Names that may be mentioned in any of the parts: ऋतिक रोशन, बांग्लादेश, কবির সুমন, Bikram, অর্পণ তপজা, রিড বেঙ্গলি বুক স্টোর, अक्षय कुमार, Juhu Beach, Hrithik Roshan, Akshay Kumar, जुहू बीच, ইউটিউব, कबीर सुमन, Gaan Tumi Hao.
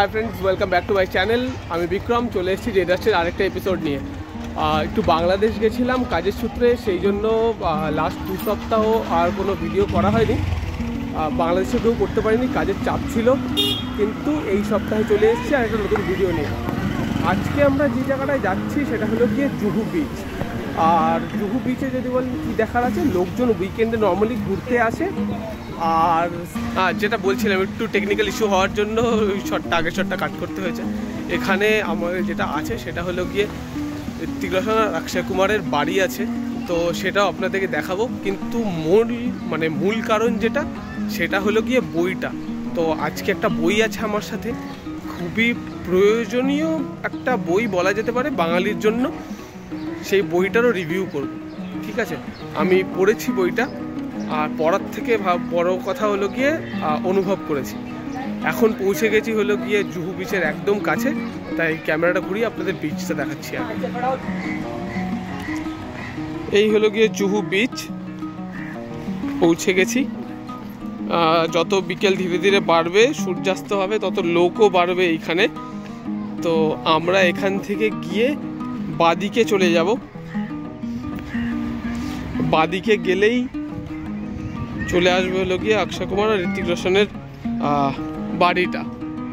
Hi friends welcome back to my channel आमी विक्रम चले एसेछि रेड स्टार आरेकटा एपिसोड निये एकटु बांग्लादेश गेछिलाम काजेर सूत्रे सेई जोन्नो लास्ट दो सप्ताह आर कोनो भिडियो करा हयनि बांग्लादेशे केउ करते पारिनि काजेर चाप छिलो किन्तु एई सप्ताहे चले एसेछि आरेकटा नतुन भिडियो निये आजके आमरा जे जायगाटाय जाच्छि सेटा हलो गिये जुहू बीच और जुहू बीचे जो बोलें कि देखार आछे लोकजन उइकेंडे नर्माली घुरते आसे और जेटा बोलछिलाम एकटु टेक्निकल इश्यू होवार जोन्नो शर्टटा आगे शर्टटा काट करते हयेछे एखाने आमादेर जेटा आछे सेटा हलो गिये ऋतिक रोशन और अक्षय कुमारेर बाड़ी आछे तो सेटाओ आपनादेरके देखाबो किन्तु मूल कारण जेटा सेटा हलो गिये बोईटा तो आजके एकटा बोई आछे आमार साथे खुबई प्रयोजनीय एकटा बोई बला जेते पारे बांगालिर जोन्नो से बोईटारों रिव्यू करब ठीक है आमी पढ़ेछि बोईटा और पढ़ार थेके बड़ो कथा हलो गिये अनुभव करेछि एखन पौंछे गेछि हलो गिये जुहू बीचेर एकदम काछे ताई कैमराटा घुरिये आपनादेर बीचटा देखाच्छि एई हलो गिये जुहू बीच पौंछे गेछि যত বিকেল धीरे धीरे বাড়বে সূর্যাস্ত হবে তত লোকও বাড়বে এইখানে তো আমরা এখান থেকে গিয়ে बादिके चले जाब बादिके गेलेई चले आसबो हलो गिये अक्षय कुमार और ऋतिक रोशनेर बाड़ीटा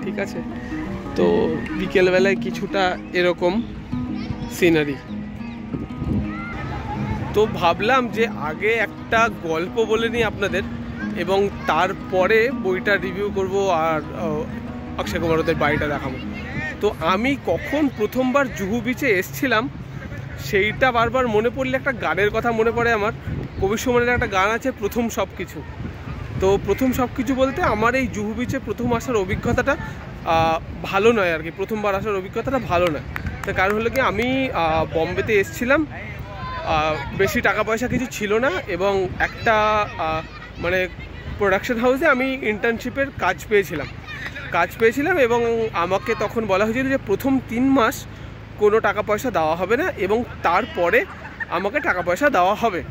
ठीक आछे तो बिकेल बेलाय किछुटा एरकम सिनारि तो भाबलाम जे आगे एकटा गल्प बोले नि आपनादेर एबं तारपरे बोईटा रिव्यू करबो और अक्षय कुमार ओदेर बाड़ीटा देखाबो तो आमी कखन प्रथमबार जुहू बीचे एसेछिलाम सेइटा बार बार मने पड़ले एक गानेर कथा मने पड़े आमार कबीर सुमानेर एक गान आछे प्रथम सबकिछु तो प्रथम सबकिछु बोलते आमार एई जुहू बीचे प्रथम आसार अभिज्ञताटा भालो नय आर कि प्रथमबार आसार अभिज्ञताटा भालो नय तार कारण हलो कि आमी बम्बेते एसेछिलाम बेशी टाका पयसा किछु छिलो ना एबं एकटा माने प्रोडक्शन हाउसे आमी इंटार्नशिपेर काज पेयेछिलाम কাজ পেয়েছিলাম এবং আমাকে তখন বলা হয়েছিল যে প্রথম 3 মাস কোনো টাকা পয়সা দেওয়া হবে না এবং তারপরে আমাকে টাকা পয়সা দেওয়া হবে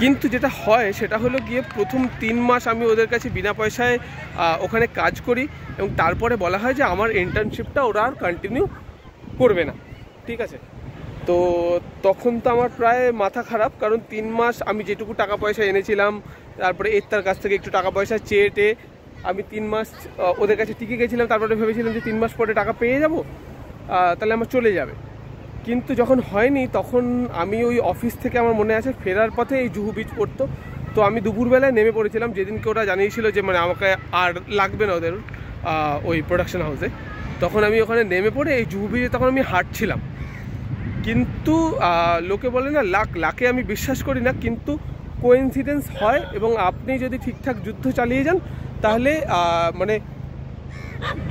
কিন্তু যেটা হয় সেটা হলো গিয়ে প্রথম 3 মাস আমি ওদের কাছে বিনা পয়সায় ওখানে কাজ করি এবং তারপরে বলা হয় যে আমার ইন্টার্নশিপটা ওরা আর কন্টিনিউ করবে না ঠিক আছে তো তখন তো আমার প্রায় মাথা খারাপ কারণ 3 মাস আমি যেটুকু টাকা পয়সা এনেছিলাম তারপরে এর কাছ থেকে একটু টাকা পয়সা চেয়েটে আমি 3 মাস ওদের কাছে টিকে গেছিলাম তারপরে ভেবেছিলাম যে 3 মাস পরে টাকা পেয়ে যাব তাহলে আমার চলে যাবে কিন্তু যখন হয়নি তখন আমি ওই অফিস থেকে আমার মনে আছে ফেরার পথে এই জুহু বিচ পড়তো তো আমি দুপুরবেলায় নেমে পড়েছিলাম যেদিনকে ওরা জানিয়েছিল যে মানে আমাকে আর লাগবে না ওদের ওই প্রোডাকশন হাউসে তখন আমি ওখানে নেমে পড়ে এই জুহু বিচে তখন আমি হাঁটছিলাম কিন্তু লোকে বলে না লাখ লাখে আমি বিশ্বাস করি না কিন্তু কোইন্সিডেন্স হয় এবং আপনি যদি ঠিকঠাক যুদ্ধ চালিয়ে যান তাহলে মানে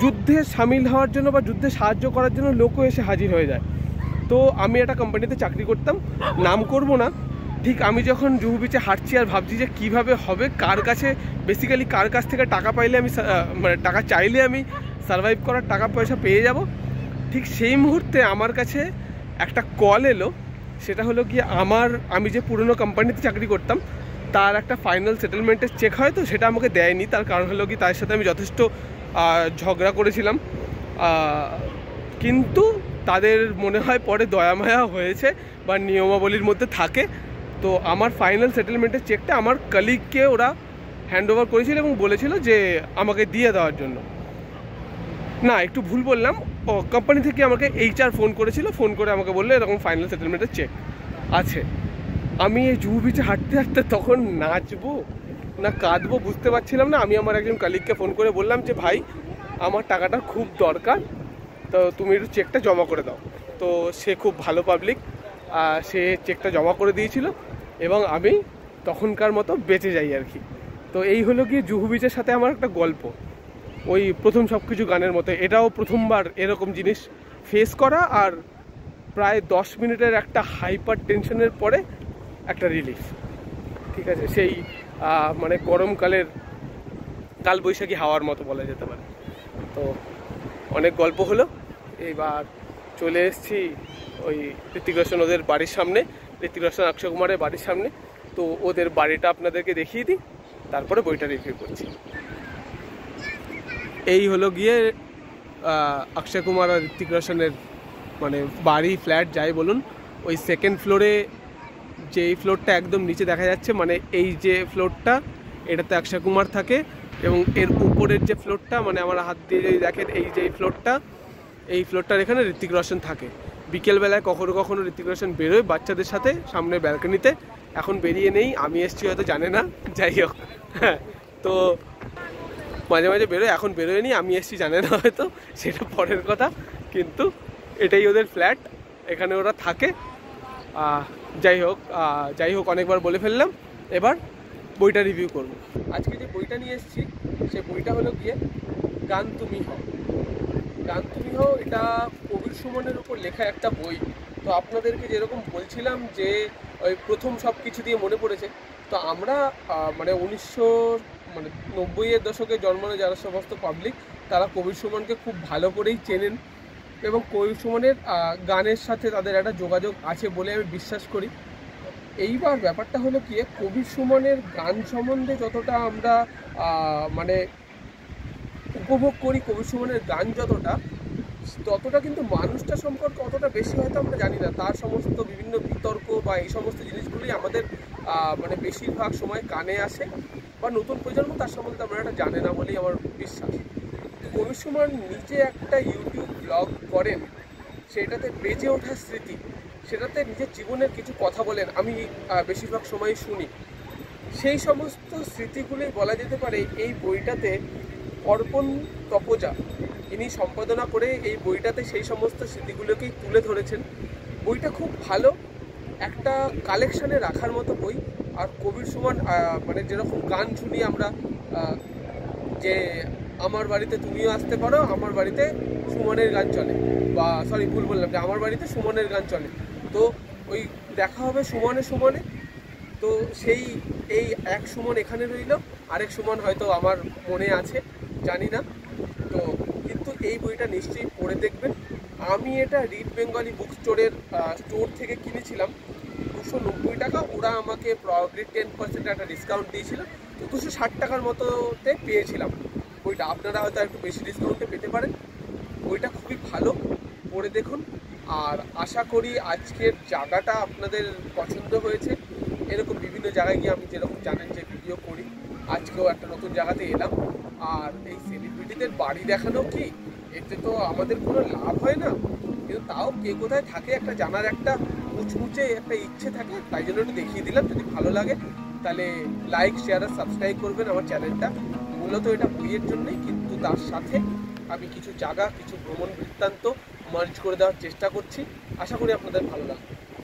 যুদ্ধে শামিল হওয়ার জন্য বা যুদ্ধে সাহায্য করার জন্য লোকও এসে হাজির হয়ে যায় তো আমি একটা কোম্পানিতে চাকরি করতাম নাম করব না ঠিক আমি যখন জুহু বিচে হাঁটছি আর ভাবছি যে কীভাবে হবে কার কাছে বেসিক্যালি কার কাছ থেকে টাকা পাইলে আমি মানে টাকা চাইলে আমি সারভাইভ করার টাকা পয়সা পেয়ে যাব ঠিক সেই মুহূর্তে আমার কাছে একটা কল এলো সেটা হলো কি আমি যে পুরনো কোম্পানিতে চাকরি করতাম তার একটা ফাইনাল সেটেলমেন্টের চেক হয় তো সেটা আমাকে দেয়নি তার কারণ হলো কি তার সাথে আমি যথেষ্ট ঝগড়া করেছিলাম কিন্তু তাদের মনে হয় পরে দয়ামায়া হয়েছে বা নিয়মাবলীর মধ্যে থাকে তো আমার ফাইনাল সেটেলমেন্টের চেকটা আমার কলিগকে ওরা হ্যান্ডওভার করেছিল এবং বলেছিল যে আমাকে দিয়ে দেওয়ার জন্য না একটু ভুল বললাম কোম্পানি থেকে আমাকে এইচআর ফোন করেছিল ফোন করে আমাকে বললো এরকম ফাইনাল সেটেলমেন্টের চেক আছে আমি এই জুহু বিচে হাঁটতে হাঁটতে তখন নাচবো না কাঁদবো বুঝতে পারছিলাম না আমি আমার একজন কলিগকে ফোন করে বললাম যে ভাই আমার টাকাটা খুব দরকার তো তুমি একটু চেকটা জমা করে দাও তো সে খুব ভালো পাবলিক সে চেকটা জমা করে দিয়েছিল এবং আমি তখনকার মতো বেঁচে যাই আর কি তো এই হলো গিয়ে জুহু বিচের সাথে আমার একটা গল্প ওই প্রথম সব কিছু গানের মতো এটাও প্রথমবার এরকম জিনিস ফেস করা আর প্রায় 10 মিনিটের একটা হাইপার টেনশনের পরে একটা রিলিফ ঠিক আছে সেই মানে গরমকালের কালবৈশাখী হাওয়ার মতো বলা যেতে পারে তো অনেক গল্প হলো এইবার চলে এসেছি ওই ঋতিক রোশন ওদের বাড়ির সামনে ঋতিক রোশন অক্ষয় কুমারের বাড়ির সামনে তো ওদের বাড়িটা আপনাদেরকে দেখিয়ে দিই তারপরে বইটা রিভিউ করছি এই হলো গিয়ে অক্ষয় কুমার আর ঋত্বিক রোশনের মানে বাড়ি ফ্ল্যাট যাই বলুন। ওই সেকেন্ড ফ্লোরে যেই ফ্লোরটা একদম নিচে দেখা যাচ্ছে মানে এই যে ফ্লোরটা এটাতে অক্ষয় কুমার থাকে, এবং এর উপরের যে ফ্লোরটা মানে আমার হাত দিয়ে যদি দেখেন এই যে ফ্লোরটা, এই ফ্লোরটার এখানে ঋত্বিক রোশন থাকে। বিকেলবেলায় কখনো কখনো ঋত্বিক রোশন বেরোয় বাচ্চাদের সাথে সামনে ব্যালকনিতে, এখন বেরিয়ে নেই, আমি এসছি হয়তো জানে না, যাই হোক হ্যাঁ, তো মাঝে মাঝে বেরোয়, এখন বেরোয়নি, আমি এসছি জানে না হয়তো, সেটা পরের কথা, কিন্তু এটাই ওদের ফ্ল্যাট, এখানে ওরা থাকে। যাই হোক অনেকবার বলে ফেললাম, এবার বইটা রিভিউ করব। আজকে যে বইটা নিয়ে এসেছি সে বইটা হলো গিয়ে গান তুমি হও। গান তুমি হও এটা কবির সুমনের উপর লেখা একটা বই। তো আপনাদেরকে যেরকম বলছিলাম যে ওই প্রথম সব কিছু দিয়ে মনে পড়েছে, তো আমরা মানে 1990-এর দশকে জন্মানো যারা সমস্ত পাবলিক তারা কবির সুমনকে খুব ভালো করেই চেনেন, এবং কবির সুমনের গানের সাথে তাদের একটা যোগাযোগ আছে বলে আমি বিশ্বাস করি। এইবার ব্যাপারটা হলো কি, কবির সুমনের গান সম্বন্ধে যতটা আমরা মানে উপভোগ করি, কবির সুমনের গান ততটা কিন্তু মানুষটা সম্পর্কে অতটা বেশি হয়তো আমরা জানি না। তার সমস্ত বিভিন্ন বিতর্ক বা এই সমস্ত জিনিসগুলি আমাদের মানে বেশিরভাগ সময় কানে আসে, বা নতুন প্রজন্ম তার সম্বন্ধে আমরা একটা জানে না বলেই আমার বিশ্বাস। কবির সুমন নিজে একটা ইউটিউব ব্লগ করেন, সেটাতে বেজে ওঠা স্মৃতি, সেটাতে নিজের জীবনের কিছু কথা বলেন, আমি বেশিরভাগ সময় শুনি। সেই সমস্ত স্মৃতিগুলি বলা যেতে পারে এই বইটাতে অর্পণ তপজা ইনি সম্পাদনা করে এই বইটাতে সেই সমস্ত স্মৃতিগুলোকেই তুলে ধরেছেন। বইটা খুব ভালো, একটা কালেকশানে রাখার মতো বই। আর কবির সুমন মানে যেরকম গান শুনি আমরা যে আমার বাড়িতে তুমিও আসতে পারো, আমার বাড়িতে সুমনের গান চলে, বা সরি ভুল বললাম, যে আমার বাড়িতে সুমনের গান চলে, তো ওই দেখা হবে সুমনে, তো সেই এই এক সুমন এখানে রইল, আরেক সুমন হয়তো আমার মনে আছে জানি না। তো কিন্তু এই বইটা নিশ্চয়ই পড়ে দেখবেন। আমি এটা রিড বেঙ্গলি বুক স্টোরের স্টোর থেকে কিনেছিলাম 290 টাকা, ওরা আমাকে প্রবলি 10% একটা ডিসকাউন্ট দিয়েছিল, তো 260 টাকার মতোতে পেয়েছিলাম বইটা। আপনারা হয়তো একটু বেশি ডিসকাউন্টে পেতে পারেন। বইটা খুবই ভালো, পড়ে দেখুন। আর আশা করি আজকের জায়গাটা আপনাদের পছন্দ হয়েছে। এরকম বিভিন্ন জায়গায় গিয়ে আমি যেরকম জানেন যে ভিডিও করি, আজকেও একটা নতুন জায়গাতে এলাম। আর এই সেলিব্রিটিদের বাড়ি দেখানো কি, এতে তো আমাদের কোনো লাভ হয় না, কিন্তু তাও কে কোথায় থাকে একটা জানার একটা উঁচুচে একটা ইচ্ছে থাকে, তাই জন্য একটু দেখিয়ে দিলাম। যদি ভালো লাগে তাহলে লাইক, শেয়ার আর সাবস্ক্রাইব করবেন আমার চ্যানেলটা। মূলত এটা বইয়ের জন্যই, কিন্তু তার সাথে আমি কিছু জায়গা, কিছু ভ্রমণ বৃত্তান্ত মার্জ করে দেওয়ার চেষ্টা করছি। আশা করি আপনাদের ভালো লাগবে।